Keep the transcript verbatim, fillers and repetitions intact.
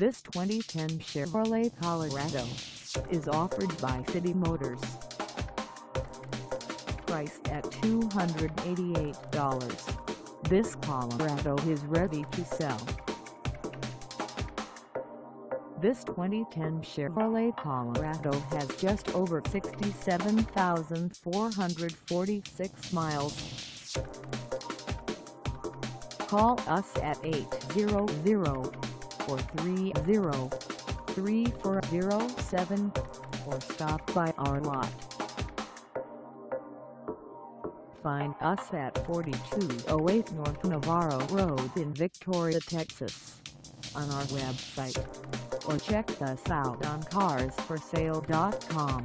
This twenty ten Chevrolet Colorado is offered by City Motors. Priced at two hundred eighty-eight thousand dollars, this Colorado is ready to sell. This twenty ten Chevrolet Colorado has just over sixty-seven thousand four hundred forty-six miles. Call us at eight hundred, four three zero, three four zero seven or stop by our lot. Find us at forty-two oh eight North Navarro Road in Victoria, Texas, on our website, or check us out on cars for sale dot com.